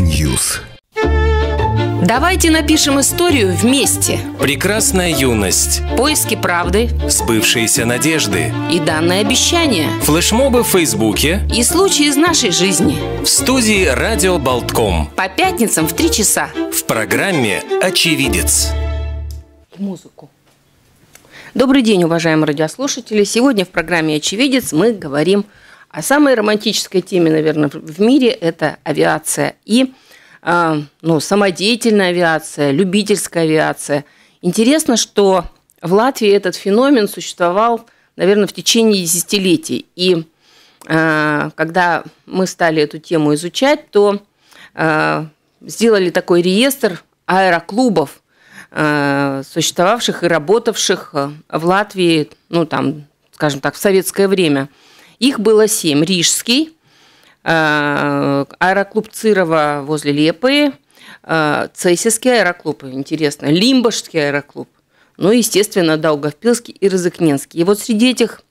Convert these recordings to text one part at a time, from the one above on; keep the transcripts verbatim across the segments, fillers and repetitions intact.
News. Давайте напишем историю вместе. Прекрасная юность. Поиски правды. Сбывшиеся надежды. И данное обещание. Флешмобы в Фейсбуке. И случаи из нашей жизни. В студии Radio Baltkom. По пятницам в три часа. В программе «Очевидец». Музыку. Добрый день, уважаемые радиослушатели. Сегодня в программе «Очевидец» мы говорим о самой романтической теме, наверное, в мире. Это авиация и ну, самодеятельная авиация, любительская авиация. Интересно, что в Латвии этот феномен существовал, наверное, в течение десятилетий. И э, когда мы стали эту тему изучать, то э, сделали такой реестр аэроклубов, э, существовавших и работавших в Латвии, ну, там, скажем так, в советское время. Их было семь. Рижский, аэроклуб Цирова возле Лепы, Цесисский аэроклуб, интересно, Лимбажский аэроклуб, ну и, естественно, Даугавпилский и Резекненский. И вот среди этих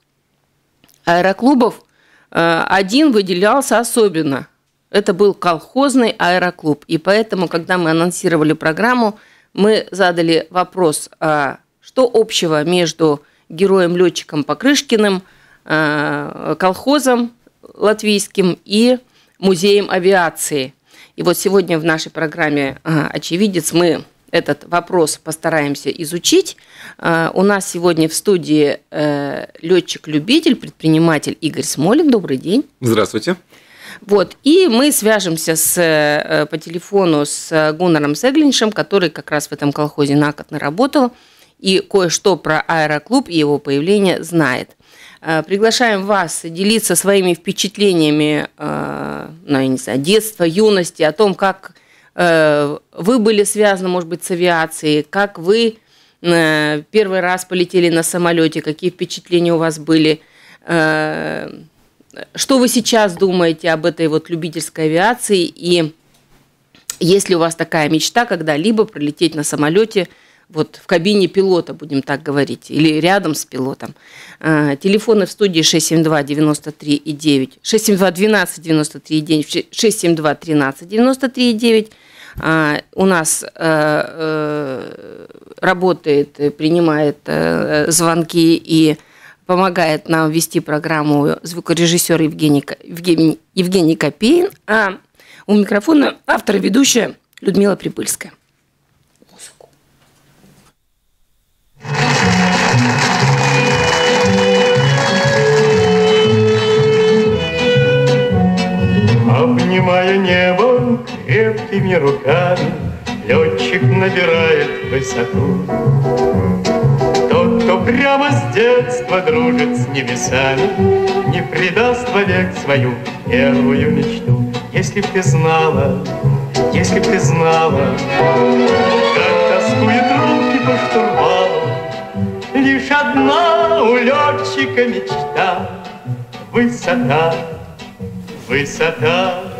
аэроклубов один выделялся особенно. Это был колхозный аэроклуб. И поэтому, когда мы анонсировали программу, мы задали вопрос, что общего между героем-летчиком Покрышкиным, колхозом латвийским и музеем авиации. И вот сегодня в нашей программе «Очевидец» мы этот вопрос постараемся изучить. У нас сегодня в студии летчик-любитель, предприниматель Игорь Смолин. Добрый день. Здравствуйте. Вот, и мы свяжемся с, по телефону с Гунаром Сеглиньшем, который как раз в этом колхозе Nākotne работал и кое-что про аэроклуб и его появление знает. Приглашаем вас делиться своими впечатлениями, ну, я не знаю, детства, юности, о том, как вы были связаны, может быть, с авиацией, как вы первый раз полетели на самолете, какие впечатления у вас были, что вы сейчас думаете об этой вот любительской авиации, и есть ли у вас такая мечта когда-либо пролететь на самолете, вот в кабине пилота, будем так говорить, или рядом с пилотом. Телефоны в студии шесть семь два девяносто три и девять, шесть семь два двенадцать девяносто три и девять, шесть семь два тринадцать девяносто три и девять. У нас работает, принимает звонки и помогает нам вести программу звукорежиссер Евгений, Евгений, Евгений Копейн, а у микрофона автор и ведущая Людмила Прибыльская. Обнимая небо крепкими руками, летчик набирает высоту. Тот, кто прямо с детства дружит с небесами, не предаст вовек свою первую мечту. Если б ты знала, если б ты знала, как тоскует руки по штурвалу. Лишь одна у летчика мечта — высота, высота.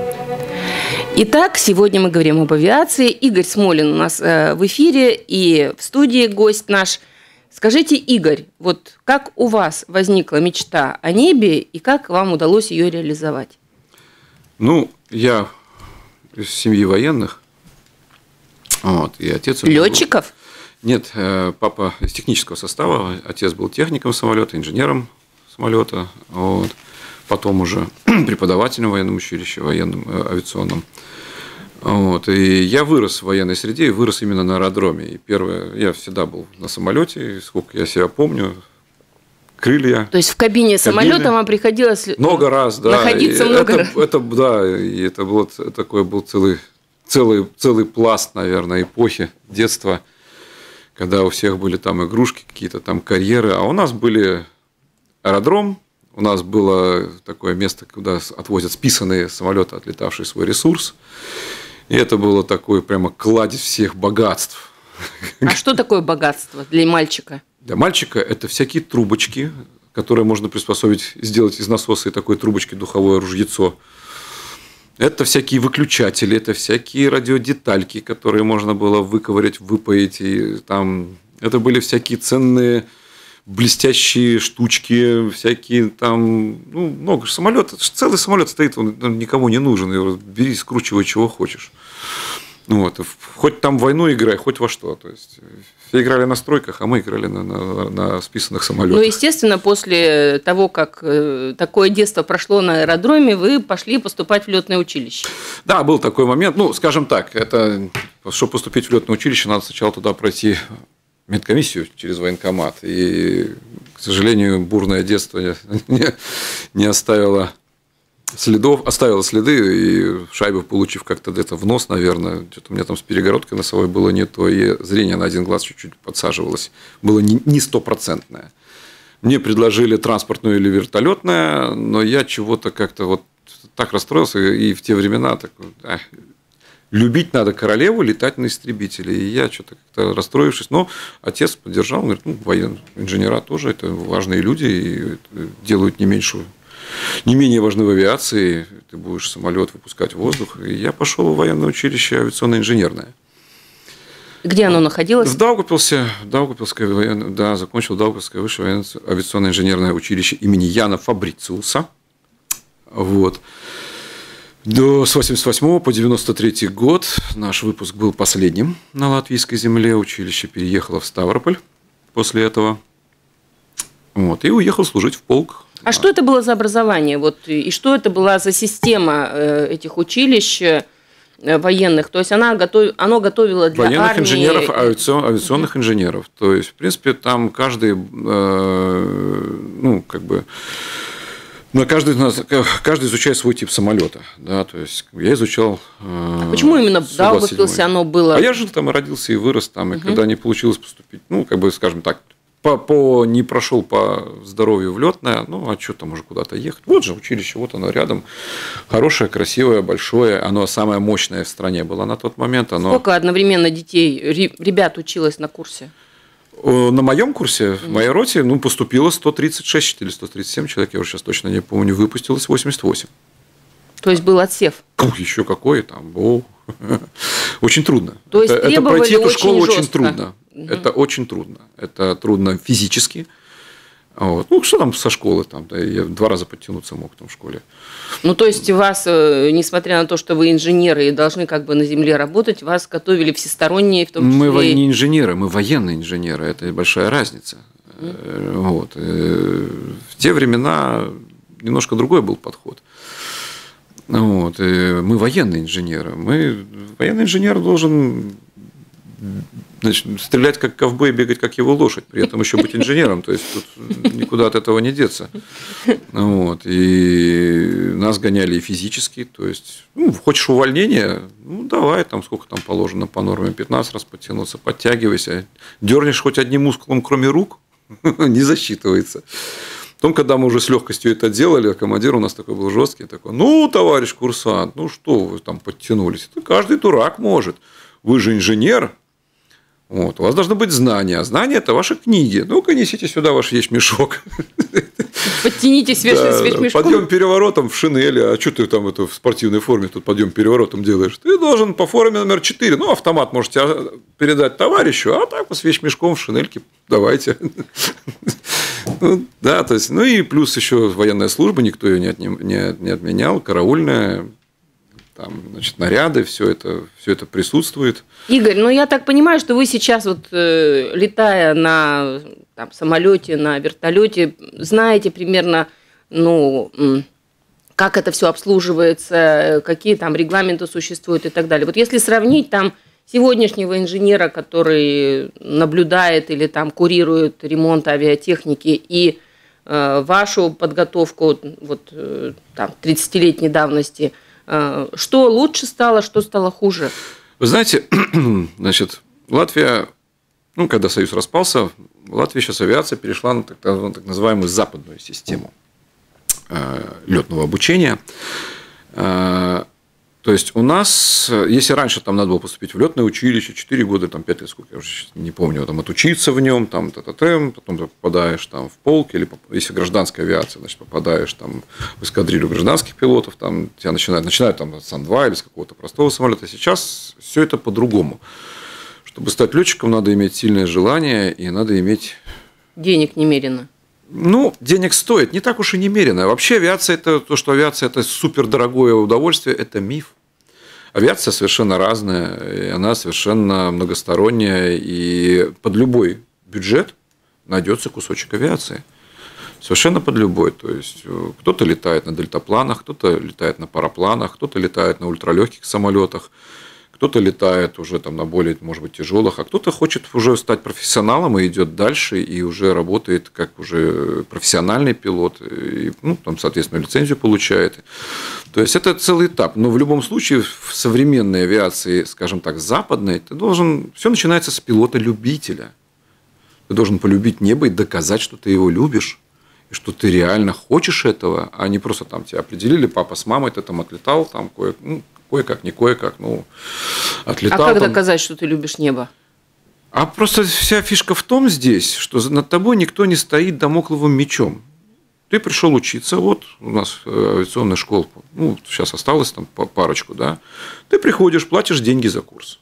Итак, сегодня мы говорим об авиации. Игорь Смолин у нас э, в эфире и в студии гость наш. Скажите, Игорь, вот как у вас возникла мечта о небе и как вам удалось ее реализовать? Ну, я из семьи военных. Вот, и отец... Летчиков? Нет, папа из технического состава, отец был техником самолета, инженером самолета, вот, потом уже преподавателем в военном училище, военном авиационном. Вот, и я вырос в военной среде и вырос именно на аэродроме. И первое, я всегда был на самолете, сколько я себя помню, крылья. То есть в кабине, кабине. самолета вам приходилось много раз, да, находиться и много это, раз. Это, да, и это было, такой был целый, целый, целый пласт, наверное, эпохи детства, когда у всех были там игрушки, какие-то там карьеры, а у нас были аэродром, у нас было такое место, куда отвозят списанные самолеты, отлетавшие свой ресурс, и это было такое прямо кладезь всех богатств. А что такое богатство для мальчика? Для мальчика это всякие трубочки, которые можно приспособить, сделать из насоса и такой трубочки духовое ружьецо. Это всякие выключатели, это всякие радиодетальки, которые можно было выковырять, выпаять. И там... Это были всякие ценные блестящие штучки, всякие там, ну, много же самолетов. Целый самолет стоит, он, он никому не нужен, его бери, скручивай, чего хочешь. Вот. Хоть там в войну играй, хоть во что. То есть все играли на стройках, а мы играли на, на, на списанных самолетах. Ну, естественно, после того, как такое детство прошло на аэродроме, вы пошли поступать в летное училище. Да, был такой момент. Ну, скажем так, это, чтобы поступить в летное училище, надо сначала туда пройти медкомиссию через военкомат. И, к сожалению, бурное детство не, не оставило... Следов, оставила следы, и шайбу, получив как-то где-то в нос, наверное, что-то у меня там с перегородкой носовой было не то, и зрение на один глаз чуть-чуть подсаживалось, было не стопроцентное. Мне предложили транспортную или вертолетное, но я чего-то как-то вот так расстроился, и в те времена так, эх, любить надо королеву, летать на истребителе, и я что-то как-то расстроившись, но отец поддержал, говорит, ну, военные инженера тоже, это важные люди, и делают не меньшую. Не менее важны в авиации, ты будешь самолет выпускать в воздух. И я пошел в военное училище авиационно-инженерное. Где оно находилось? В Даугавпилсе. Даугавпилское, да, закончил Даугавпилское высшее авиационно-инженерное училище имени Яна Фабрициуса. Вот. До, с восемьдесят восьмого по девяносто третий год наш выпуск был последним на латвийской земле. Училище переехало в Ставрополь после этого. Вот, и уехал служить в полк. А да. Что это было за образование? Вот, и что это была за система этих училищ военных? То есть она готов... оно готовило для военных армии... инженеров, авиационных инженеров. То есть, в принципе, там каждый, ну, как бы... Но каждый, каждый изучает свой тип самолета, да, то есть я изучал. А почему именно в Даугавпилсе оно было? А я жил там и родился и вырос там, и угу. Когда не получилось поступить, ну, как бы, скажем так, по, по не прошел по здоровью в летное, ну а что там уже куда-то ехать? Вот же училище, вот оно рядом, хорошее, красивое, большое, оно самое мощное в стране было на тот момент. Оно... Сколько одновременно детей, ребят училось на курсе? На моем курсе, в моей роте, ну, поступило сто тридцать шесть или сто тридцать семь человек, я уже сейчас точно не помню, выпустилось восемьдесят восемь. То есть был отсев? Еще какой там, о. Очень трудно. То есть это, это пройти эту школу жестко. Очень трудно. Угу. Это очень трудно. Это трудно физически. Вот. Ну, что там со школы? Там, да, я два раза подтянуться мог там в школе. Ну, то есть вас, несмотря на то, что вы инженеры и должны как бы на земле работать, вас готовили всесторонние, в том числе... Мы не инженеры, мы военные инженеры. Это большая разница. Угу. Вот. В те времена немножко другой был подход. Вот. Мы военные инженеры. Мы... Военный инженер должен... Значит, стрелять как ковбой, бегать как его лошадь, при этом еще быть инженером, то есть тут никуда от этого не деться. Вот. И нас гоняли и физически, то есть, ну, хочешь увольнения, ну, давай, там, сколько там положено по норме, пятнадцать раз подтянуться, подтягивайся, дернешь хоть одним мускулом, кроме рук, не засчитывается. Потом, когда мы уже с легкостью это делали, командир у нас такой был жесткий, такой, ну, товарищ курсант, ну, что вы там подтянулись, это каждый дурак может, вы же инженер. Вот. У вас должны быть знания. А знания – это ваши книги. Ну-ка, несите сюда ваш вещмешок. Подтянитесь да, вещмешком. Подъем переворотом в шинели. А что ты там это в спортивной форме тут подъем переворотом делаешь? Ты должен по форме номер четыре. Ну, автомат можете передать товарищу, а так вот с вещмешком в шинельке давайте. Ну, да, то есть, ну и плюс еще военная служба, никто ее не, отним, не, не отменял, караульная. Там, значит, наряды, все это, все это присутствует. Игорь, ну я так понимаю, что вы сейчас, вот, э, летая на там, самолете, на вертолете, знаете примерно, ну, как это все обслуживается, какие там регламенты существуют и так далее. Вот если сравнить там сегодняшнего инженера, который наблюдает или там курирует ремонт авиатехники, и э, вашу подготовку вот, э, там, тридцатилетней давности, что лучше стало, что стало хуже? Вы знаете, значит, Латвия, ну, когда Союз распался, Латвия сейчас авиация перешла на так, так называемую западную систему летного обучения. То есть у нас, если раньше там надо было поступить в летное училище, четыре года, там, пять лет, сколько, я уже не помню, там, отучиться в нем, там, т-т-т, потом ты попадаешь там, в полк, или если гражданская авиация, значит, попадаешь там, в эскадрилью гражданских пилотов, там, тебя начинают, начинают там, с Ан-два или с какого-то простого самолета. Сейчас все это по-другому. Чтобы стать летчиком, надо иметь сильное желание и надо иметь денег немерено? Ну, денег стоит, не так уж и немерено. Вообще авиация, это то, что авиация – это супердорогое удовольствие, это миф. Авиация совершенно разная, и она совершенно многосторонняя, и под любой бюджет найдется кусочек авиации. Совершенно под любой. То есть кто-то летает на дельтапланах, кто-то летает на парапланах, кто-то летает на ультралегких самолетах, кто-то летает уже там на более, может быть, тяжелых, а кто-то хочет уже стать профессионалом и идет дальше, и уже работает как уже профессиональный пилот, и, ну, там, соответственно, лицензию получает. То есть это целый этап. Но в любом случае в современной авиации, скажем так, западной, ты должен... Все начинается с пилота-любителя. Ты должен полюбить небо и доказать, что ты его любишь. И что ты реально хочешь этого, а не просто там тебя определили, папа с мамой, ты там отлетал, там кое, ну, кое-как, не кое-как, ну, отлетал. А как там доказать, что ты любишь небо? А просто вся фишка в том здесь, что над тобой никто не стоит дамокловым мечом. Ты пришел учиться, вот у нас авиационная школа, ну, сейчас осталось там парочку, да. Ты приходишь, платишь деньги за курс.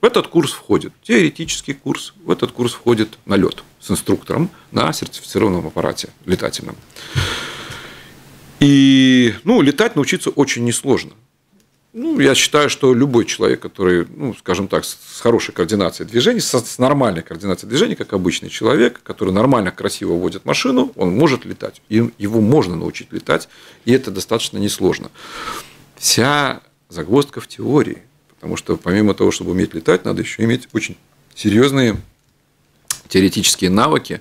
В этот курс входит теоретический курс, в этот курс входит налет с инструктором на сертифицированном аппарате летательном. И, ну, летать научиться очень несложно. Ну, я считаю, что любой человек, который, ну, скажем так, с хорошей координацией движений, с нормальной координацией движений, как обычный человек, который нормально, красиво водит машину, он может летать. И его можно научить летать, и это достаточно несложно. Вся загвоздка в теории. Потому что помимо того, чтобы уметь летать, надо еще иметь очень серьезные теоретические навыки,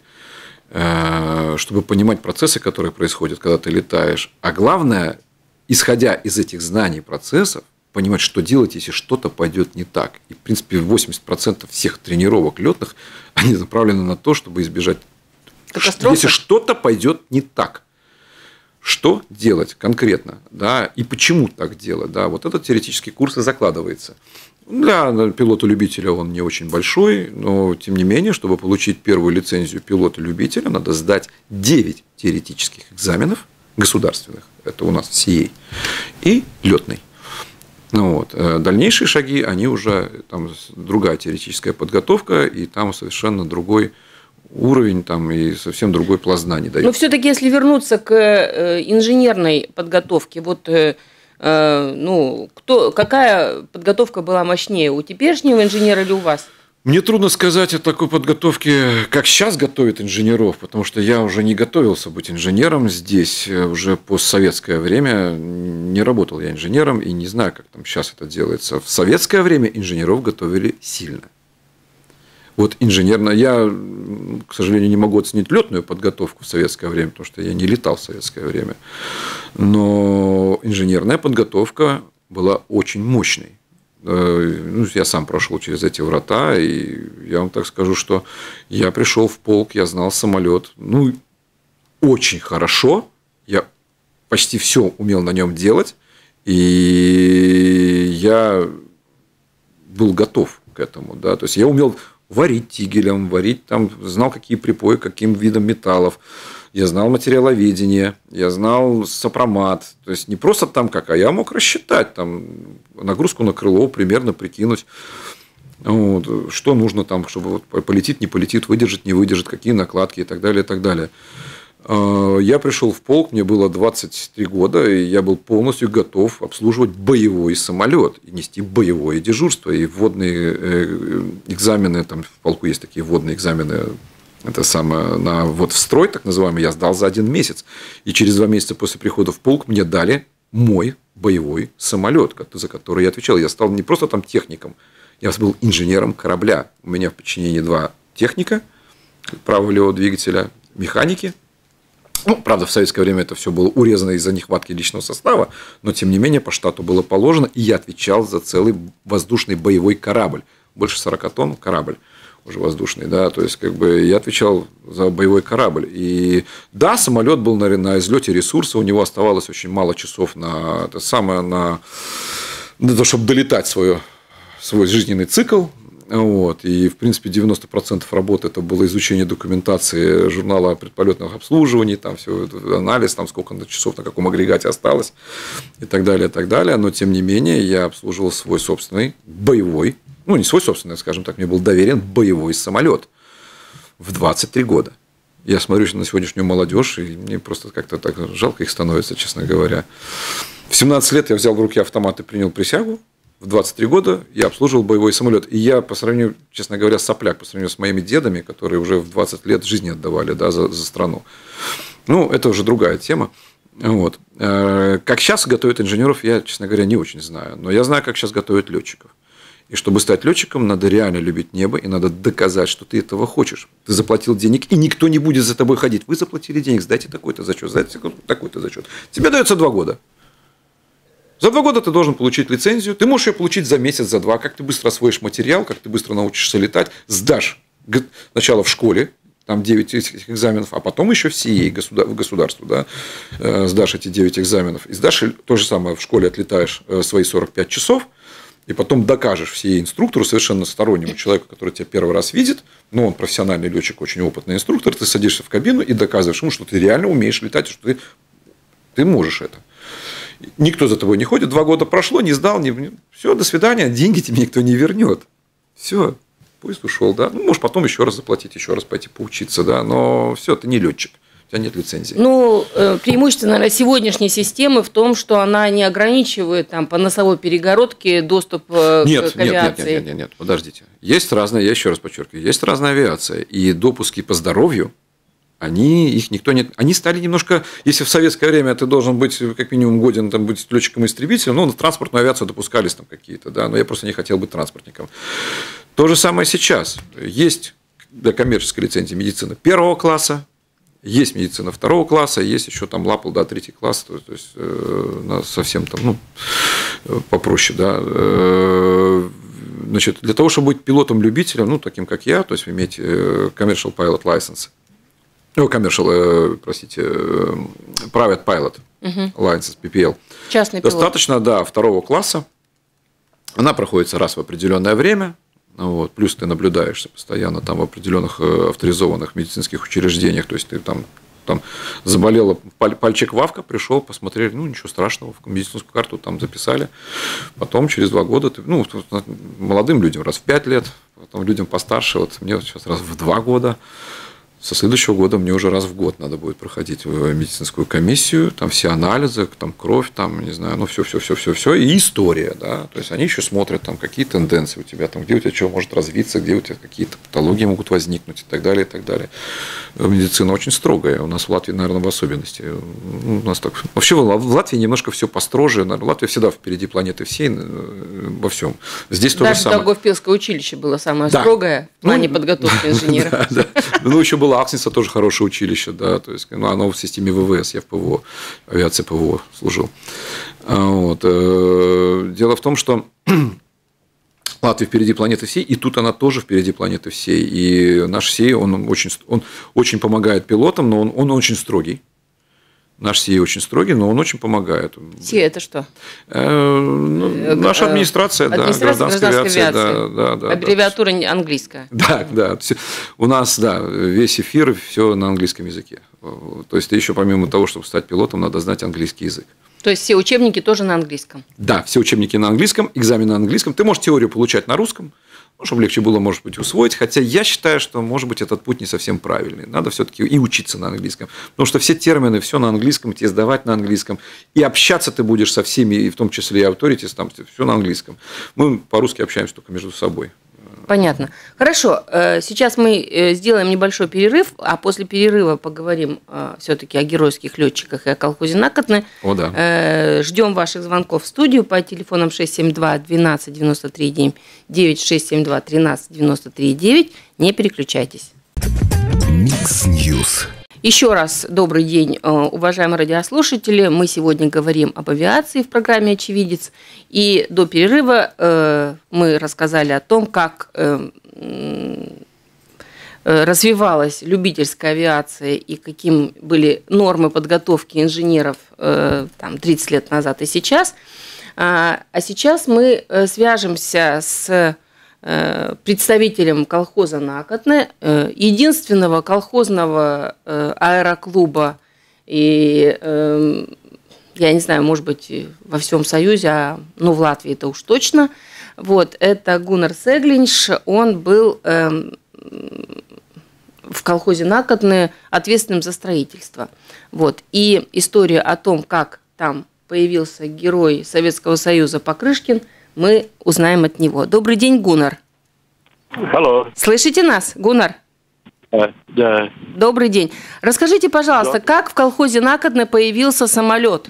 чтобы понимать процессы, которые происходят, когда ты летаешь. А главное, исходя из этих знаний и процессов, понимать, что делать, если что-то пойдет не так. И, в принципе, восемьдесят процентов всех тренировок летных, они направлены на то, чтобы избежать, если что-то пойдет не так. Что делать конкретно, да, и почему так делать, да, вот этот теоретический курс и закладывается. Для пилота-любителя он не очень большой, но, тем не менее, чтобы получить первую лицензию пилота-любителя, надо сдать девять теоретических экзаменов государственных, это у нас СИИ, и летный. Ну, вот. Дальнейшие шаги, они уже, там другая теоретическая подготовка, и там совершенно другой уровень там и совсем другой пласт знаний дает. Но все-таки, если вернуться к инженерной подготовке, вот, ну, кто, какая подготовка была мощнее, у теперешнего инженера или у вас? Мне трудно сказать о такой подготовке, как сейчас готовят инженеров, потому что я уже не готовился быть инженером здесь, уже постсоветское время не работал я инженером и не знаю, как там сейчас это делается. В советское время инженеров готовили сильно. Вот инженерно, я, к сожалению, не могу оценить летную подготовку в советское время, потому что я не летал в советское время, но инженерная подготовка была очень мощной. Ну, я сам прошел через эти врата, и я вам так скажу, что я пришел в полк, я знал самолет, ну, очень хорошо, я почти все умел на нем делать, и я был готов к этому, да, то есть я умел варить тигелем, варить там, знал, какие припои, каким видом металлов. Я знал материаловедение, я знал сопромат. То есть не просто там как, а я мог рассчитать там нагрузку на крыло, примерно прикинуть, вот, что нужно там, чтобы вот полетит, не полетит, выдержит, не выдержит, какие накладки и так далее, и так далее. Я пришел в полк, мне было двадцать три года, и я был полностью готов обслуживать боевой самолет, и нести боевое дежурство, и вводные экзамены, там в полку есть такие вводные экзамены, это самое, на ввод в строй, так называемый, я сдал за один месяц, и через два месяца после прихода в полк мне дали мой боевой самолет, за который я отвечал, я стал не просто там техником, я был инженером корабля, у меня в подчинении два техника, правого-левого двигателя, механики. Ну, правда, в советское время это все было урезано из-за нехватки личного состава, но, тем не менее, по штату было положено, и я отвечал за целый воздушный боевой корабль. Больше сорок тонн корабль уже воздушный, да, то есть, как бы, я отвечал за боевой корабль. И да, самолет был, наверное, на излете ресурса, у него оставалось очень мало часов на это самое, на, на то, чтобы долетать свой, свой жизненный цикл. Вот. И, в принципе, девяносто процентов работы это было изучение документации журнала о предполетных обслуживаний, там все, анализ, там сколько часов на каком агрегате осталось и так далее, и так далее. Но, тем не менее, я обслуживал свой собственный боевой, ну, не свой собственный, скажем так, мне был доверен боевой самолет в двадцать три года. Я смотрю на сегодняшнюю молодежь, и мне просто как-то так жалко их становится, честно говоря. В семнадцать лет я взял в руки автомат и принял присягу. В двадцать три года я обслуживал боевой самолет. И я, по сравнению, честно говоря, сопляк, по сравнению с моими дедами, которые уже в двадцать лет жизни отдавали, да, за, за страну. Ну, это уже другая тема. Вот. Как сейчас готовят инженеров, я, честно говоря, не очень знаю. Но я знаю, как сейчас готовят летчиков. И чтобы стать летчиком, надо реально любить небо, и надо доказать, что ты этого хочешь. Ты заплатил денег, и никто не будет за тобой ходить. Вы заплатили денег, сдайте такой-то зачет, сдайте такой-то зачет. Тебе дается два года. За два года ты должен получить лицензию. Ты можешь ее получить за месяц, за два. Как ты быстро освоишь материал, как ты быстро научишься летать. Сдашь сначала в школе, там девять экзаменов, а потом еще в СИИ, в государству, да, сдашь эти девять экзаменов. И сдашь то же самое, в школе отлетаешь свои сорок пять часов, и потом докажешь все инструктору, совершенно стороннему человеку, который тебя первый раз видит, но он профессиональный летчик, очень опытный инструктор, ты садишься в кабину и доказываешь ему, что ты реально умеешь летать, что ты, ты можешь это. Никто за тобой не ходит, два года прошло, не сдал, не... все, до свидания, деньги тебе никто не вернет. Все, поезд ушел, да. Ну, можешь потом еще раз заплатить, еще раз пойти поучиться, да, но все, ты не летчик. У тебя нет лицензии. Ну, преимущество, наверное, сегодняшней системы в том, что она не ограничивает там, по носовой перегородке доступ нет, к авиации. Нет, нет, нет, нет, нет, подождите. Есть разная, я еще раз подчеркиваю, есть разная авиация. И допуски по здоровью, они, их никто не... Они стали немножко... Если в советское время ты должен быть, как минимум, годен там, быть летчиком-истребителем, ну, на транспортную авиацию допускались там какие-то, да, но я просто не хотел быть транспортником. То же самое сейчас. Есть для коммерческой лицензии медицина первого класса, есть медицина второго класса, есть еще там лапал, да, третий класс, то, то есть э, совсем там, ну, попроще, да. Э, значит, для того, чтобы быть пилотом-любителем, ну, таким, как я, то есть иметь commercial pilot license, ну, commercial, э, простите, private pilot license, пи пи эл. Частный пилот. Достаточно, да, второго класса. Она проходится раз в определенное время. Вот. Плюс ты наблюдаешься постоянно там в определенных авторизованных медицинских учреждениях. То есть ты там, там заболела пальчик вавка, пришел, посмотрели, ну ничего страшного, в медицинскую карту там записали. Потом через два года ты, ну, молодым людям раз в пять лет, потом людям постарше, вот мне сейчас раз в два года. Со следующего года мне уже раз в год надо будет проходить медицинскую комиссию, там все анализы, там кровь, там, не знаю, ну, все, все, все, все, все, и история, да, то есть они еще смотрят, там, какие тенденции у тебя, там, где у тебя чего может развиться, где у тебя какие-то патологии могут возникнуть и так далее, и так далее. Медицина очень строгая, у нас в Латвии, наверное, в особенности. У нас так... Вообще в Латвии немножко все построже, наверное, Латвия всегда впереди планеты всей во всем. Здесь тоже самое. Даже Даугавпилское училище было самое да. строгое в плане ну, подготовки инженеров. Ну, еще было Аксница, тоже хорошее училище, да, то есть, ну, оно в системе ВВС, я в ПВО, авиации ПВО служил. Вот. Дело в том, что Латвия впереди планеты всей, и тут она тоже впереди планеты всей, и наш СИИ, он очень, он очень помогает пилотам, но он, он очень строгий. Наш СИИ очень строгий, но он очень помогает. СИИ – это что? Э, ну, наша администрация, да, гражданская авиация. Да, да, да, аббревиатура да. английская. Да, да. У нас, да, весь эфир, все на английском языке. То есть, еще помимо того, чтобы стать пилотом, надо знать английский язык. То есть, все учебники тоже на английском? Да, все учебники на английском, экзамены на английском. Ты можешь теорию получать на русском. Ну, чтобы легче было, может быть, усвоить. Хотя я считаю, что, может быть, этот путь не совсем правильный. Надо все-таки и учиться на английском. Потому что все термины, все на английском, тебе сдавать на английском. И общаться ты будешь со всеми, и в том числе и authorities, там все на английском. Мы по-русски общаемся только между собой. Понятно. Хорошо. Сейчас мы сделаем небольшой перерыв, а после перерыва поговорим все-таки о геройских летчиках и о колхозе Nākotne. О, да. Ждем ваших звонков в студию по телефонам шесть семь два, один два девять три девять, шесть семь два, один три девять три. Не переключайтесь. Микс Ньюс. Еще раз добрый день, уважаемые радиослушатели. Мы сегодня говорим об авиации в программе «Очевидец». И до перерыва мы рассказали о том, как развивалась любительская авиация и каким были нормы подготовки инженеров там, тридцать лет назад и сейчас. А сейчас мы свяжемся с... представителем колхоза Nākotne, единственного колхозного аэроклуба, и, я не знаю, может быть, во всем Союзе, а, ну, в Латвии это уж точно. Вот, это Гунар Сеглиньш, он был в колхозе Nākotne ответственным за строительство. Вот. И история о том, как там появился герой Советского Союза Покрышкин, мы узнаем от него. Добрый день, Гунар. Hello. Слышите нас, Гунар? Да. Uh, yeah. Добрый день. Расскажите, пожалуйста, yeah. как в колхозе Nākotne появился самолет?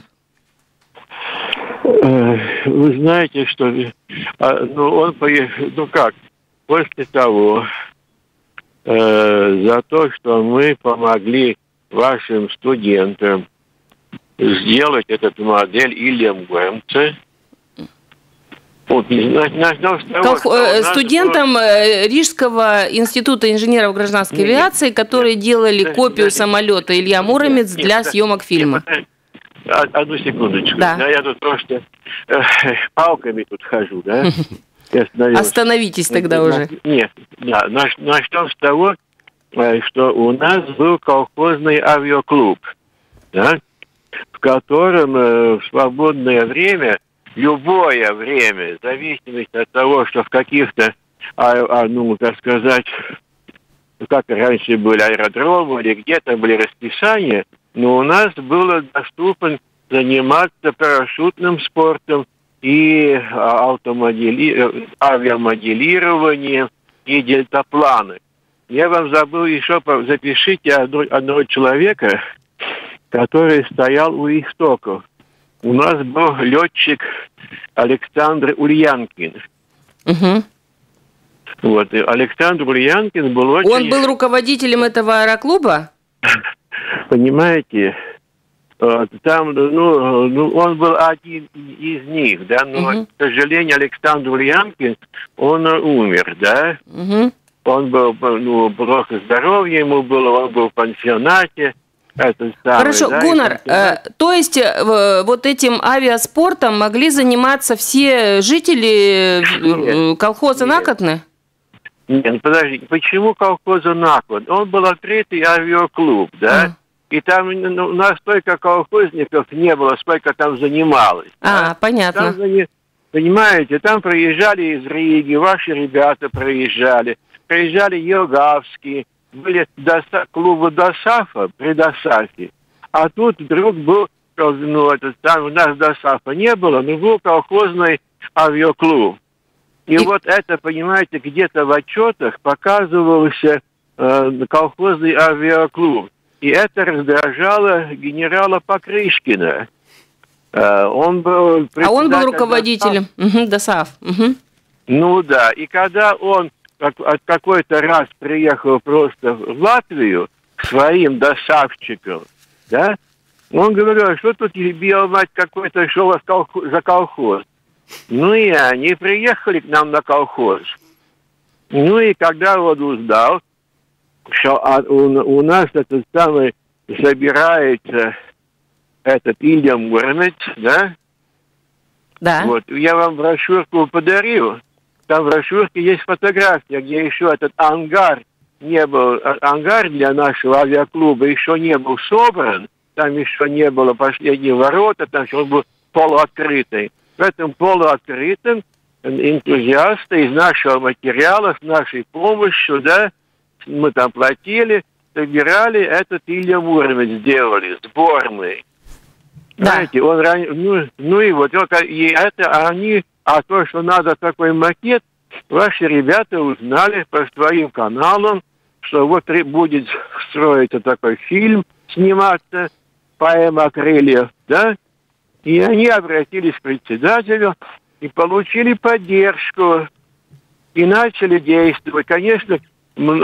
Uh, вы знаете, что uh, ну, он поехал, ну как, после того, uh, за то, что мы помогли вашим студентам сделать этот модель Илья Муромца. Вот, студентам было... Рижского института инженеров гражданской нет, авиации, которые нет, делали нет, копию нет, самолета нет, Илья Муромец нет, для нет, съемок нет, фильма. Одну секундочку. Да. Да, я тут просто э, палками тут хожу, да? Остановитесь тогда уже. Нет, да, начнем с того, что у нас был колхозный авиаклуб, да, в котором э, в свободное время... Любое время, в зависимости от того, что в каких-то, а, а, ну, так сказать, как раньше были аэродромы или где-то были расписания, но у нас было доступно заниматься парашютным спортом и автомодели... авиамоделированием и дельтапланы. Я вам забыл еще, запишите одного человека, который стоял у истоков. У нас был летчик Александр Ульянкин. Угу. Вот. Александр Ульянкин был очень... Он был руководителем этого аэроклуба? Понимаете, там, ну, ну, он был один из них, да, но, угу. к сожалению, Александр Ульянкин, он умер, да. Угу. Он был, ну, плохо здоровье ему было, он был в пансионате. Самый, Хорошо, да, Гунар, э, то есть э, вот этим авиаспортом могли заниматься все жители э, колхоза Nākotne? Нет, подождите, почему колхоза Nākotne? Он был открытый авиаклуб, да? А. И там ну, у нас столько колхозников не было, сколько там занималось. А, да? Понятно. Там, понимаете, там проезжали из Риги, ваши ребята проезжали, проезжали Елгавские, были доса, клубы ДОСААФа, при ДОСААФе, а тут вдруг был, ну, этот, там у нас ДОСААФа не было, но был колхозный авиаклуб. И, И... вот это, понимаете, где-то в отчетах показывался э, колхозный авиаклуб. И это раздражало генерала Покрышкина. Э, он был а он был руководителем ДОСААФ. Угу. Ну да, и когда он какой-то раз приехал просто в Латвию своим досавчиком, да, он говорил, что тут бил мать какой-то шел за колхоз. Ну и они приехали к нам на колхоз. Ну и когда он узнал, что у нас этот самый собирается этот Илья Муромец, да? Да. Вот, я вам брошюрку подарил. Там в брошюрке есть фотография, где еще этот ангар не был, ангар для нашего авиаклуба еще не был собран, там еще не было последние ворота, там он был полуоткрытый. В этом полуоткрытом энтузиасты из нашего материала, с нашей помощью, да, мы там платили, собирали, этот Илья Муромец сделали, сборный. Да. Знаете, он ран... ну, ну и вот, и это они... А то, что надо такой макет, ваши ребята узнали по своим каналам, что вот будет строиться такой фильм, сниматься, поэма «Крыльев», да? И они обратились к председателю и получили поддержку, и начали действовать. Конечно,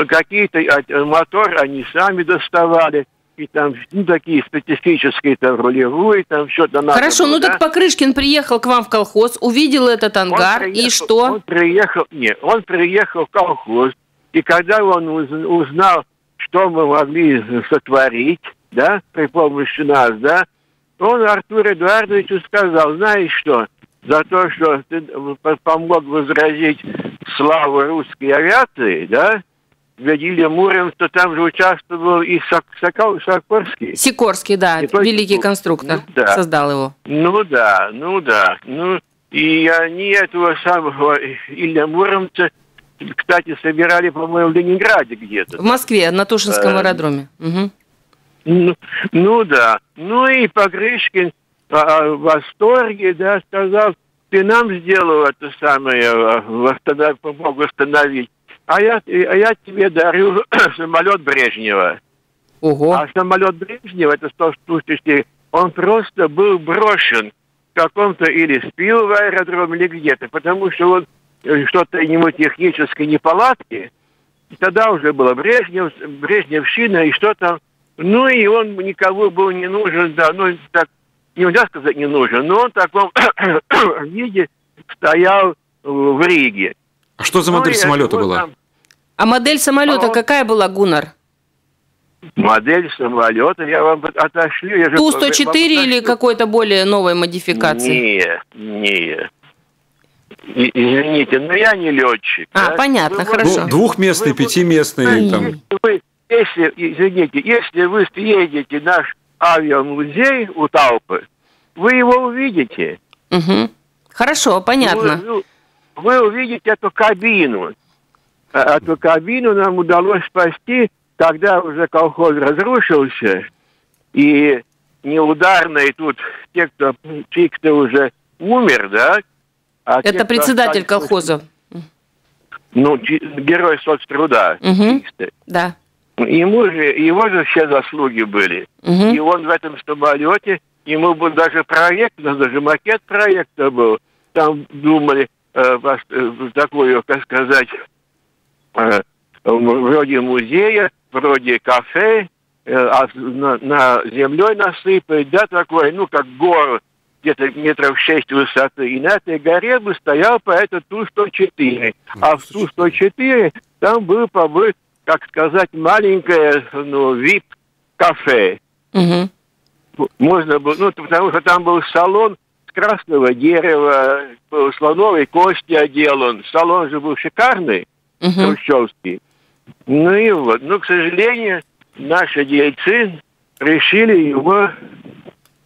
какие-то моторы они сами доставали, и там, ну, такие специфические, там, рулевые, там, что-то надо. Хорошо, было, ну, да? Так Покрышкин приехал к вам в колхоз, увидел этот ангар, приехал, и что? Он приехал, нет, он приехал в колхоз, и когда он узнал, что мы могли сотворить, да, при помощи нас, да, он Артуру Эдуардовичу сказал, знаешь что, за то, что ты помог возразить славу русской авиации, да, Илья Муромец, то там же участвовал и Сокорский. Сикорский, да, и великий конструктор, ну, да. Создал его. Ну да, ну да. Ну, и они этого самого Илья Муромца кстати, собирали, по-моему, в Ленинграде где-то. В Москве, на Тушинском аэродроме. Угу. Ну, ну да. Ну и Покрышкин а, в восторге, да, сказал, ты нам сделал это самое, помог восстановить. А я, а я тебе дарю самолет Брежнева. Ого. А самолет Брежнева, это сто шестьдесят четыре, он просто был брошен в каком-то или спил в аэродром, или где-то, потому что он что-то ему технической неполадки, тогда уже было Брежнев, Брежневщина и что там. Ну и он никому был не нужен, да, ну так нельзя сказать не нужен, но он в таком виде стоял в Риге. А что за модель ну, самолета была? Там... А модель самолета а он... какая была, Гунар? Модель самолета, я вам отошлю. Я Ту сто четыре вам... или какой-то более новой модификации? Нет, нет. Извините, но я не летчик. А, да? Понятно, вы, хорошо. Ну, двухместный, вы, пятиместный. Там. Если, вы, если, извините, если вы съедете в наш авиамузей у Талпы, вы его увидите. Угу. Хорошо, понятно. Вы, вы увидите эту кабину. Эту кабину нам удалось спасти, когда уже колхоз разрушился, и неударные тут те, кто, те, кто уже умер, да, а это те, председатель остались, колхоза. Ну, герой соцтруда. Угу, да. Ему же, его же все заслуги были. Угу. И он в этом самолете, ему был даже проект, даже макет проекта был. Там думали э, такую, как сказать, э, вроде музея, вроде кафе, э, а на, на землей насыпать, да, такой, ну, как гору. Где-то метров шесть высоты, и на этой горе бы стоял поэта Ту сто четыре. А в Ту сто четыре там было, побыть, как сказать, маленькое, ну, вип-кафе. Угу. Можно было, ну, потому что там был салон с красного дерева, слоновой кости отделан. Салон же был шикарный, угу. Хрущевский. Ну и вот, ну, к сожалению, наши дельцы решили его...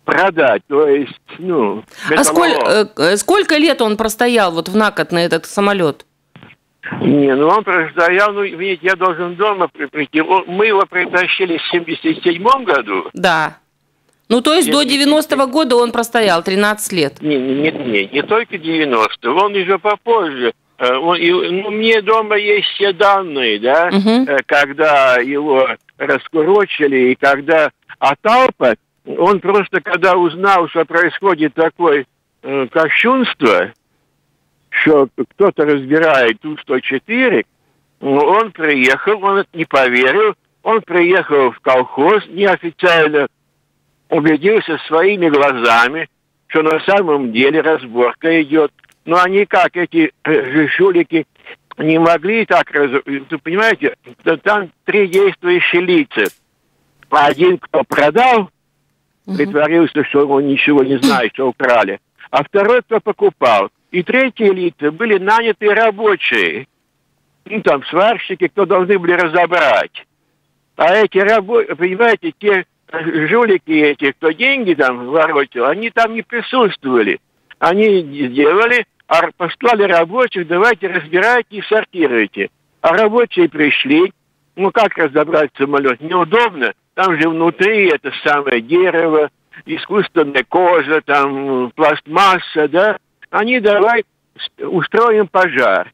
продать, то есть, ну... А сколь, э, сколько лет он простоял вот в Нākotne, этот самолет? Не, ну он простоял, ну, видите, я должен дома прийти. Мы его притащили в семьдесят седьмом году. Да. Ну, то есть семьдесят... до девяностого года он простоял, тринадцать лет. Не, не, не, не только девяносто, он уже попозже. Он, и, ну, мне дома есть все данные, да, угу. Когда его раскурочили, и когда Аталпа. Он просто, когда узнал, что происходит такое э, кощунство, что кто-то разбирает Ту сто четыре, он приехал, он не поверил, он приехал в колхоз, неофициально убедился своими глазами, что на самом деле разборка идет. Но они как, эти э, жулики, не могли так разбираться. Понимаете, там три действующие лица. Один, кто продал, притворился, что он ничего не знает, что украли. А второй, кто покупал. И третьи лица были нанятые рабочие. Ну, там, сварщики, кто должны были разобрать. А эти рабочие, понимаете, те жулики эти, кто деньги там воротил, они там не присутствовали. Они сделали, а послали рабочих, давайте разбирайте и сортируйте. А рабочие пришли. Ну, как разобрать самолет? Неудобно. Там же внутри это самое дерево, искусственная кожа, там пластмасса, да. Они давай устроим пожар.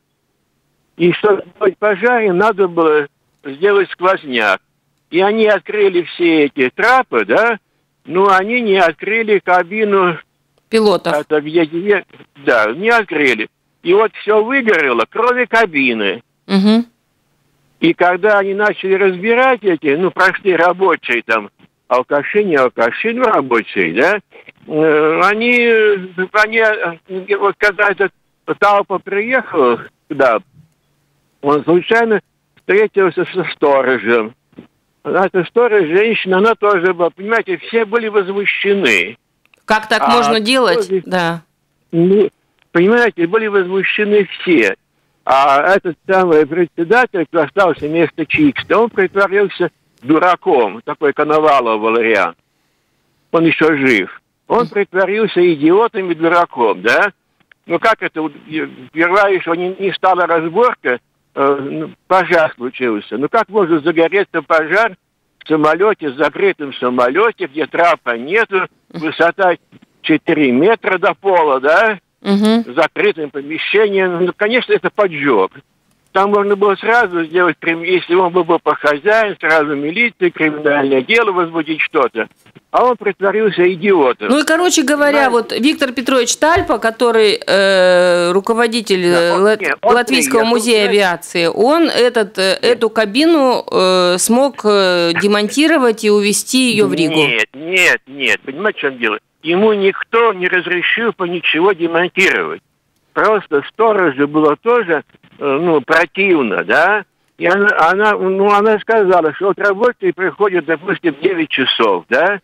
И чтобы сделать пожар, им надо было сделать сквозняк. И они открыли все эти трапы, да, но они не открыли кабину пилота. Это, где, да, не открыли. И вот все выгорело, кроме кабины. Угу. И когда они начали разбирать эти, ну, прошли рабочие там, алкаши, не алкаши, ну, рабочие, да, э, они, они, вот когда этот Талпа приехал сюда, он случайно встретился со сторожем. Эта сторож, женщина, она тоже была, понимаете, все были возмущены. Как так а можно делать? Тоже, да. Ну, понимаете, были возмущены все. А этот самый председатель, кто остался вместо Чикстера, он притворился дураком, такой Коновалов Валериан. Он еще жив. Он притворился идиотом и дураком, да? Ну как это? Впервые, что не, не стала разборка, э, пожар случился. Ну как может загореться пожар в самолете, в закрытом самолете, где трапа нету, высота четыре метра до пола, да? Угу. Закрытое помещение. Ну, конечно, это поджог. Там можно было сразу сделать, если он был бы хозяин, сразу милиция, криминальное дело возбудить, что-то. А он притворился идиотом. Ну и, короче говоря, знаете, вот Виктор Петрович Талпа, который э, руководитель да, он, лат, нет, он, Латвийского он, музея он, авиации, он этот, э, эту кабину э, смог э, демонтировать и увезти ее в Ригу. Нет, нет, нет. Понимаете, в чем дело? Ему никто не разрешил по ничего демонтировать. Просто сторожу было тоже, ну, противно, да, и она, она, ну, она сказала, что вот рабочие приходят, допустим, в девять часов, да,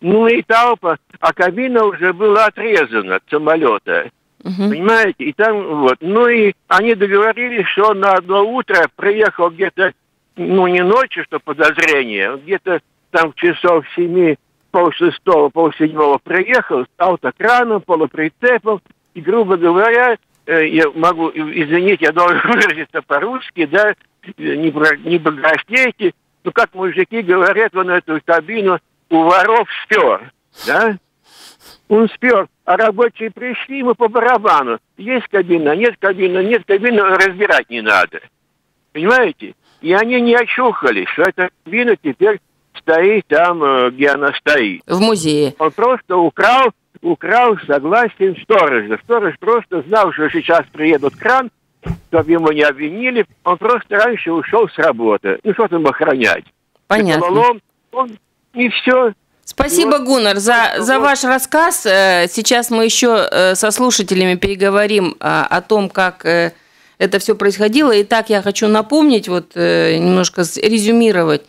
ну, и Талпа, а кабина уже была отрезана от самолета, угу. Понимаете, и там, вот, ну, и они договорились, что он на одно утро приехал где-то, ну, не ночью, что подозрение, где-то там часов семи, полшестого, полседьмого приехал, с автокраном, полуприцепом, и, грубо говоря, я могу, извините, я должен выразиться по-русски, да, не, не погростейте, но как мужики говорят, вон эту кабину у воров спер, да, он спер, а рабочие пришли ему по барабану, есть кабина, нет кабина, нет кабина, разбирать не надо, понимаете, и они не очухались, что эта кабина теперь стоит там, где она стоит. В музее. Он просто украл, украл согласие сторожа. Сторож просто знал, что сейчас приедут кран, чтобы ему не обвинили. Он просто раньше ушел с работы. Ну, что там охранять? Понятно. Полом, он, и все. Спасибо, вот. Гунар, за, за ваш рассказ. Сейчас мы еще со слушателями переговорим о том, как это все происходило. Итак, я хочу напомнить, вот немножко резюмировать.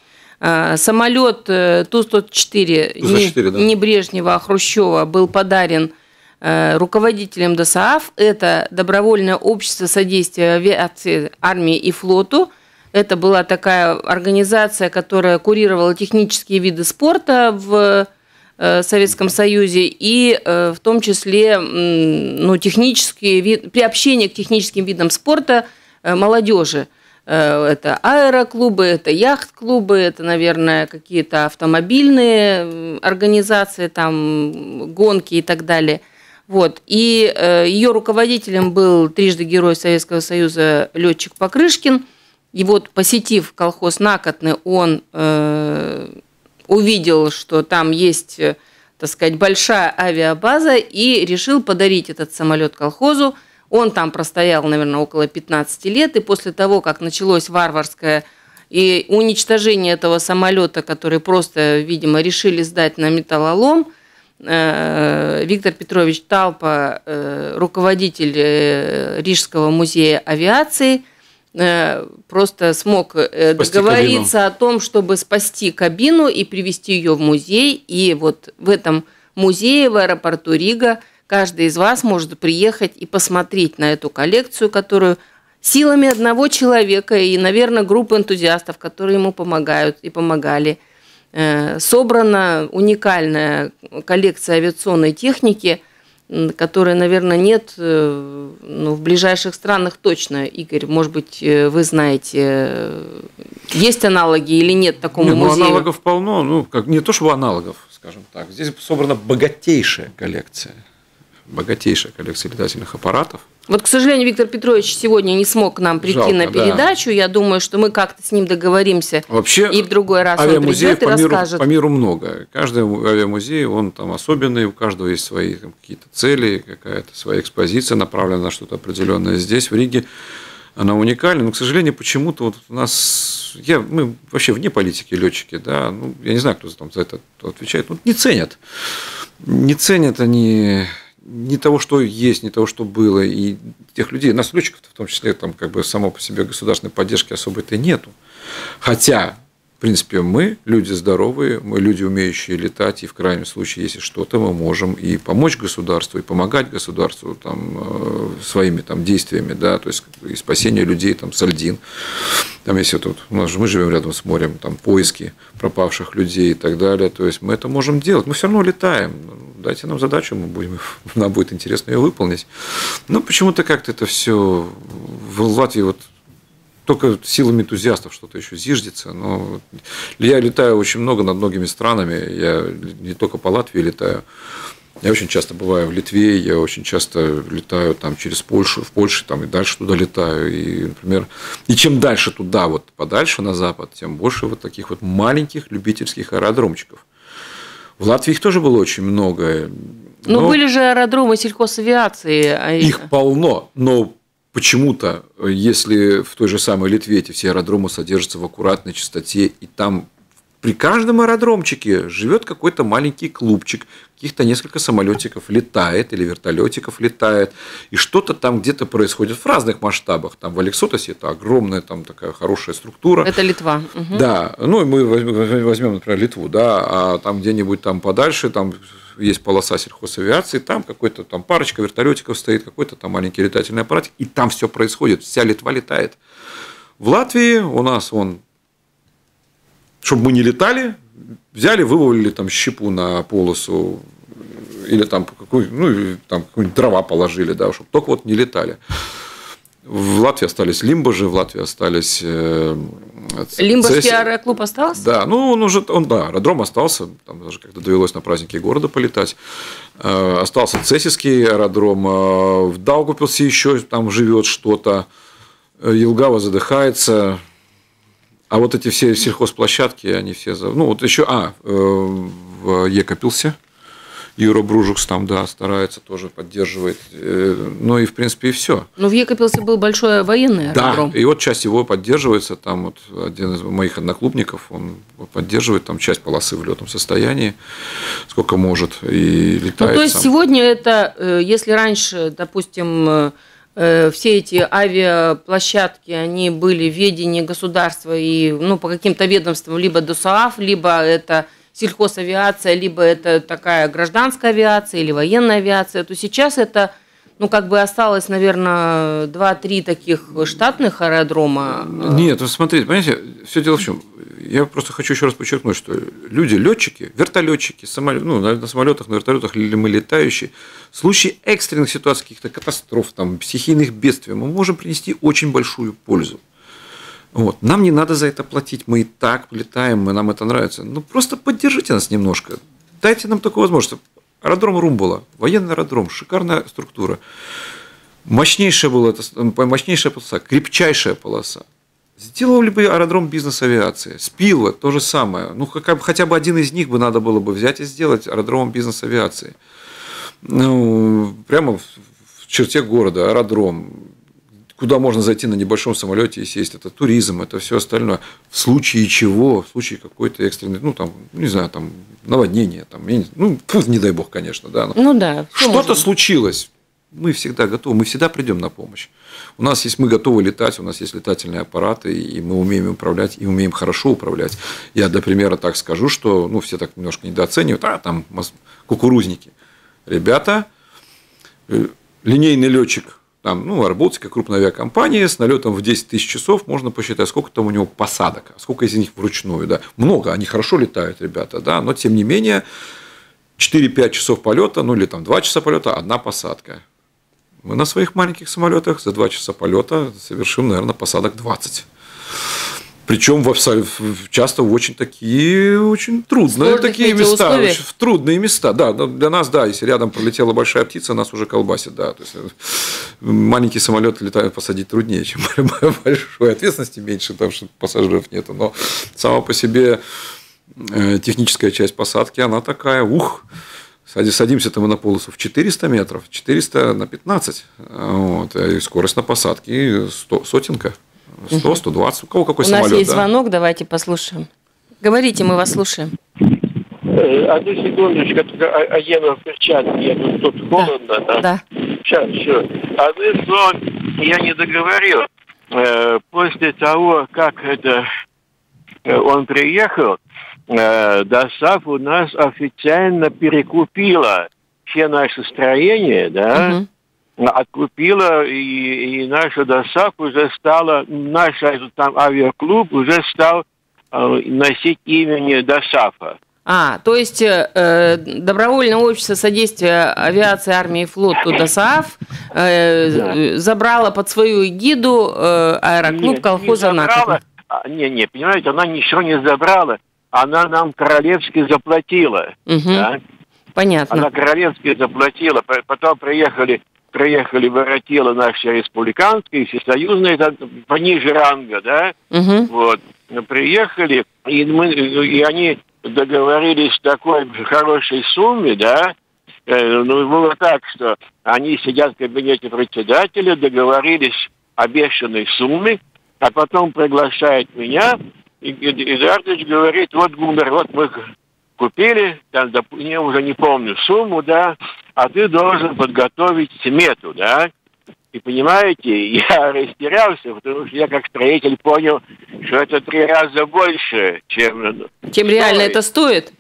Самолет Ту сто четыре, не, да. не Брежнева, а Хрущева, был подарен руководителем ДОСААФ. Это добровольное общество содействия авиации, армии и флоту. Это была такая организация, которая курировала технические виды спорта в Советском Союзе и в том числе ну, технические вид, приобщение к техническим видам спорта молодежи. Это аэроклубы, это яхт-клубы, это, наверное, какие-то автомобильные организации, там, гонки и так далее. Вот. И ее руководителем был трижды герой Советского Союза летчик Покрышкин. И вот, посетив колхоз Nākotne, он э, увидел, что там есть, так сказать, большая авиабаза и решил подарить этот самолет колхозу. Он там простоял, наверное, около пятнадцати лет, и после того, как началось варварское и уничтожение этого самолета, который просто, видимо, решили сдать на металлолом, Виктор Петрович Талпа, руководитель Рижского музея авиации, просто смог спасти договориться кабину. О том, чтобы спасти кабину и привести ее в музей. И вот в этом музее, в аэропорту Рига, каждый из вас может приехать и посмотреть на эту коллекцию, которую силами одного человека и, наверное, группы энтузиастов, которые ему помогают и помогали, собрана уникальная коллекция авиационной техники, которой, наверное, нет ну, в ближайших странах точно. Игорь, может быть, вы знаете, есть аналоги или нет такому не, ну, музею? Аналогов полно, ну, как, не то чтобы аналогов, скажем так. Здесь собрана богатейшая коллекция. Богатейшая коллекция летательных аппаратов. Вот, к сожалению, Виктор Петрович сегодня не смог к нам прийти Жалко, на передачу. Да. Я думаю, что мы как-то с ним договоримся. Вообще, и в другой раз он придет и по миру, расскажет. По миру много. Каждый авиамузей, он там особенный, у каждого есть свои там, какие-то цели, какая-то своя экспозиция направлена на что-то определенное. Здесь, в Риге, она уникальна. Но, к сожалению, почему-то вот у нас... Я, мы вообще вне политики летчики, да, ну, я не знаю, кто там за это отвечает, ну, не ценят. Не ценят они... Не того, что есть, не того, что было, и тех людей, нас летчиков-то в том числе, там как бы само по себе государственной поддержки особой-то нету. Хотя, в принципе, мы люди здоровые, мы люди, умеющие летать, и в крайнем случае, если что-то, мы можем и помочь государству, и помогать государству там, своими там, действиями, да, то есть и спасение людей там, с льдин. Там, если тут, мы живем рядом с морем, там поиски пропавших людей и так далее, то есть мы это можем делать, мы все равно летаем. Дайте нам задачу, мы будем, нам будет интересно ее выполнить. Но почему-то как-то это все в Латвии вот только силами энтузиастов что-то еще зиждется. Но я летаю очень много над многими странами. Я не только по Латвии летаю. Я очень часто бываю в Литве, я очень часто летаю там через Польшу, в Польше там и дальше туда летаю. И, например, и чем дальше туда, вот подальше на запад, тем больше вот таких вот маленьких любительских аэродромчиков. В Латвии их тоже было очень много. Но, но были же аэродромы сельхозавиации. А их это... полно, но почему-то, если в той же самой Литве эти все аэродромы содержатся в аккуратной чистоте, и там при каждом аэродромчике живет какой-то маленький клубчик, каких-то несколько самолетиков летает или вертолетиков летает, и что-то там где-то происходит в разных масштабах. Там в Алексотосе это огромная там такая хорошая структура. Это Литва. Угу. Да, ну и мы возьмем, например, Литву, да, а там где-нибудь там подальше там есть полоса сельхозавиации, там какой-то там парочка вертолетиков стоит, какой-то там маленький летательный аппарат, и там все происходит, вся Литва летает. В Латвии у нас он чтобы мы не летали, взяли, вывалили там щепу на полосу или там какую-нибудь ну, дрова положили, да, чтобы только вот не летали. В Латвии остались Лимбажи, в Латвии остались... Лимбажский аэроклуб остался? Да, ну он уже, он, да, аэродром остался, там даже как-то довелось на празднике города полетать. Остался Цесисский аэродром, в Даугавпилсе еще там живет что-то, Елгава задыхается... А вот эти все сельхозплощадки, они все... Ну, вот еще... А, в Екабилсе Юра Бружукс там, да, старается, тоже поддерживает. Ну, и, в принципе, и все. Но в Екабилсе был большой военный аэродром. Да, и вот часть его поддерживается. Там вот один из моих одноклубников, он поддерживает там часть полосы в летном состоянии, сколько может, и летает. Ну, то есть, сам. Сегодня это, если раньше, допустим... Все эти авиаплощадки, они были в ведении государства и ну, по каким-то ведомствам, либо ДОСААФ, либо это сельхозавиация, либо это такая гражданская авиация или военная авиация, то сейчас это, ну, как бы осталось, наверное, два-три таких штатных аэродрома. Нет, смотрите, понимаете, все дело в чем. Я просто хочу еще раз подчеркнуть, что люди, летчики, вертолетчики, самолет, ну, на самолетах, на вертолетах мы летающие, в случае экстренных ситуаций, каких-то катастроф, там, стихийных бедствий, мы можем принести очень большую пользу. Вот. Нам не надо за это платить, мы и так летаем, и нам это нравится. Ну, просто поддержите нас немножко, дайте нам такую возможность. Аэродром Румбола, военный аэродром, шикарная структура, мощнейшая была, мощнейшая полоса, крепчайшая полоса. Сделали бы аэродром бизнес-авиации, Спилла, то же самое. Ну, хотя бы один из них бы надо было бы взять и сделать аэродромом бизнес-авиации. Ну, прямо в черте города аэродром, куда можно зайти на небольшом самолете и сесть. Это туризм, это все остальное. В случае чего, в случае какой-то экстренной, ну, там, не знаю, там, наводнения, там, ну, не дай бог, конечно, да. Ну, да. Что-то случилось. Мы всегда готовы, мы всегда придем на помощь. У нас есть, мы готовы летать, у нас есть летательные аппараты, и мы умеем управлять, и умеем хорошо управлять. Я, для примера, так скажу, что, ну, все так немножко недооценивают, а там кукурузники. Ребята, линейный летчик, там, ну, Арбалтика, крупная авиакомпания, с налетом в десять тысяч часов можно посчитать, сколько там у него посадок, сколько из них вручную, да. Много, они хорошо летают, ребята, да, но, тем не менее, четыре-пять часов полета, ну, или там два часа полета, одна посадка. Мы на своих маленьких самолетах за два часа полета совершим, наверное, посадок двадцать. Причем часто в очень такие очень трудные такие места, очень, в трудные места. Да, для нас, да, если рядом пролетела большая птица, нас уже колбасит. Да. То есть, маленький самолет летает посадить труднее, чем большой. Ответственности меньше, потому что пассажиров нету. Но сама по себе техническая часть посадки, она такая, ух. Садимся-то мы на полосу в четыреста метров, четыреста на пятнадцать, вот, и скорость на посадке сотенка, сто-сто двадцать, у кого какой самолет. У нас есть да? звонок, давайте послушаем. Говорите, мы вас слушаем. Одну секундочку, а я в перчатке, тут холодно. Да, да. Сейчас, все. Одно слово я не договорил. После того, как это он приехал, ДОСААФ у нас официально перекупила все наши строения, да, угу. откупила, и, и наша ДОСААФ уже стала, наш там авиаклуб уже стал носить имя ДОСААФа. А, то есть э, добровольное общество содействия авиации, армии и флоту ДОСААФ э, да. забрало под свою эгиду э, аэроклуб Нет, колхоза «Nākotne». Не, не, понимаете, она ничего не забрала, она нам королевски заплатила. Угу. Да? Понятно. Она королевски заплатила, потом приехали, приехали воротила наши республиканские, всесоюзные, там, пониже ранга, да, угу. вот, приехали, и, мы, и они договорились в такой хорошей сумме, да, э, ну, было так, что они сидят в кабинете председателя, договорились о обещанной сумме, а потом приглашает меня, и, и, и Эдуардович говорит, вот, Гунар, вот мы купили, там, доп... я уже не помню сумму, да, а ты должен подготовить смету, да. И понимаете, я растерялся, потому что я как строитель понял, что это три раза больше, чем... Чем реально это стоит?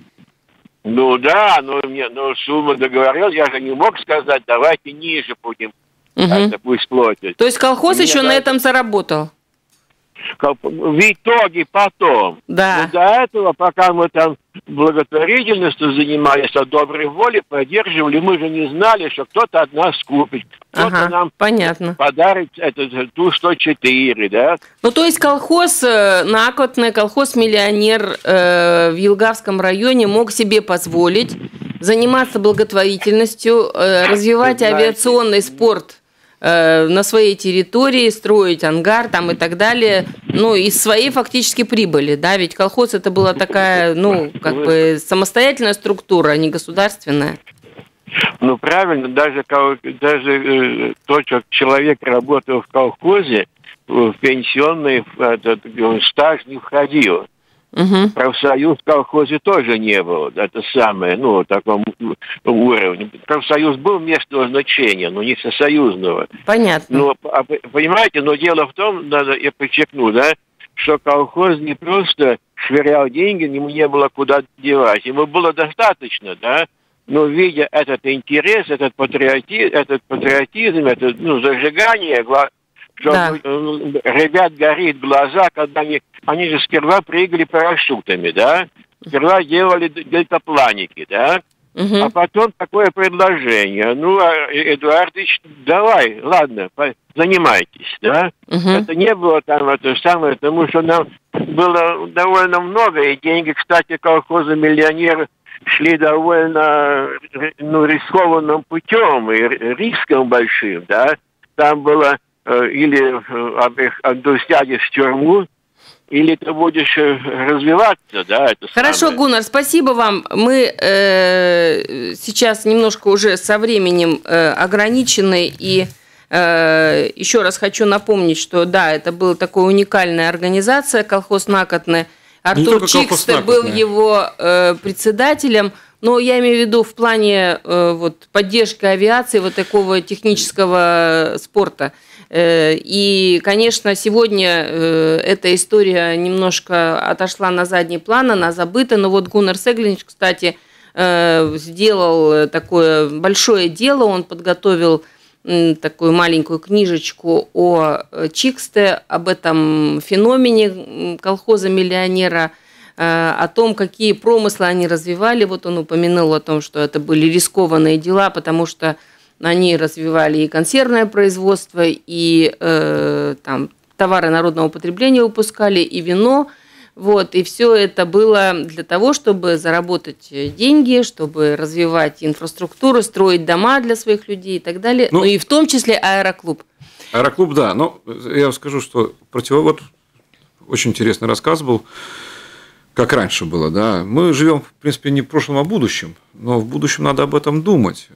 Ну да, но мне, но сумма договорил, я же не мог сказать, давайте ниже будем, угу. это пусть платят. То есть колхоз еще на этом заработал? В итоге потом. Да. Но до этого, пока мы там благотворительностью занимались, от доброй воли поддерживали, мы же не знали, что кто-то от нас купит. Кто-то ага, нам понятно. Подарит этот Ту сто четыре, да? Ну, то есть колхоз Nākotne, колхоз-миллионер э, в Елгавском районе мог себе позволить заниматься благотворительностью, э, развивать авиационный спорт на своей территории, строить ангар там и так далее, ну, из своей фактически прибыли, да, ведь колхоз это была такая, ну, как бы самостоятельная структура, а не государственная. Ну, правильно, даже, даже то, что человек работал в колхозе, в пенсионный этот, стаж не входил. Угу. Профсоюз в колхозе тоже не было, это самое, ну, таком уровне. Профсоюз был местного значения, но не всесоюзного. Понятно. Но, понимаете, но дело в том, надо, я подчеркну, да, что колхоз не просто швырял деньги, ему не было куда девать, ему было достаточно, да, но видя этот интерес, этот патриотизм, этот, патриотизм, это, ну, зажигание, что да. ребят горит глаза, когда они, они же сперва прыгали парашютами, да, сперва делали дельтапланики, да, угу. а потом такое предложение, ну, Эдуардович, давай, ладно, занимайтесь, да, угу. это не было там это самое, потому что нам было довольно много, и деньги, кстати, колхоза миллионеры шли довольно, ну, рискованным путем, и риском большим, да, там было или отдустядешь в тюрьму, или ты будешь развиваться, да, это Хорошо, самое. Гунар, спасибо вам. Мы э, сейчас немножко уже со временем э, ограничены, и э, еще раз хочу напомнить, что, да, это была такая уникальная организация, колхоз Nākotne. Артур Чикстер был его э, председателем. Но я имею в виду в плане э, вот, поддержки авиации, вот такого технического спорта. Э, и, конечно, сегодня э, эта история немножко отошла на задний план, она забыта. Но вот Гунар Сеглиньш, кстати, э, сделал такое большое дело. Он подготовил э, такую маленькую книжечку о Чиксте, об этом феномене колхоза-миллионера, о том, какие промыслы они развивали. Вот он упомянул о том, что это были рискованные дела, потому что они развивали и консервное производство, и э, там, товары народного потребления выпускали, и вино. Вот, и все это было для того, чтобы заработать деньги, чтобы развивать инфраструктуру, строить дома для своих людей и так далее. Ну, ну и в том числе аэроклуб. Аэроклуб, да. Но я вам скажу, что противовод очень интересный рассказ был. Как раньше было, да. Мы живем, в принципе, не в прошлом, а в будущем. Но в будущем надо об этом думать.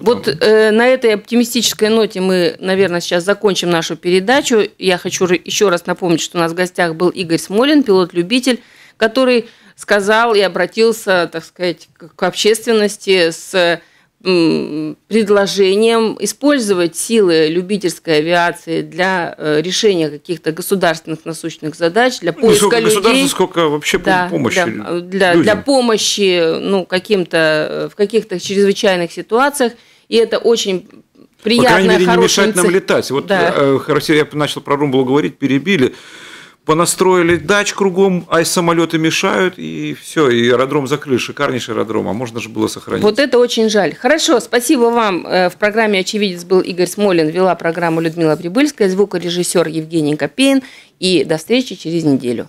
Вот э, на этой оптимистической ноте мы, наверное, сейчас закончим нашу передачу. Я хочу еще раз напомнить, что у нас в гостях был Игорь Смолин, пилот-любитель, который сказал и обратился, так сказать, к общественности с предложением использовать силы любительской авиации для решения каких-то государственных насущных задач, для поиска людей. Ну, сколько людей, сколько вообще да, помощи для, для, для помощи ну, каким-то, в каких-то чрезвычайных ситуациях. И это очень приятная, хорошая... По крайней мере, не мешать нам летать. Вот да. Я начал про Румбалу говорить, перебили. понастроили дач кругом, а самолеты мешают, и все, и аэродром закрыли, шикарнейший аэродром, а можно же было сохранить. Вот это очень жаль. Хорошо, спасибо вам. В программе «Очевидец» был Игорь Смолин, вела программу Людмила Прибыльская, звукорежиссер Евгений Копейн, и до встречи через неделю.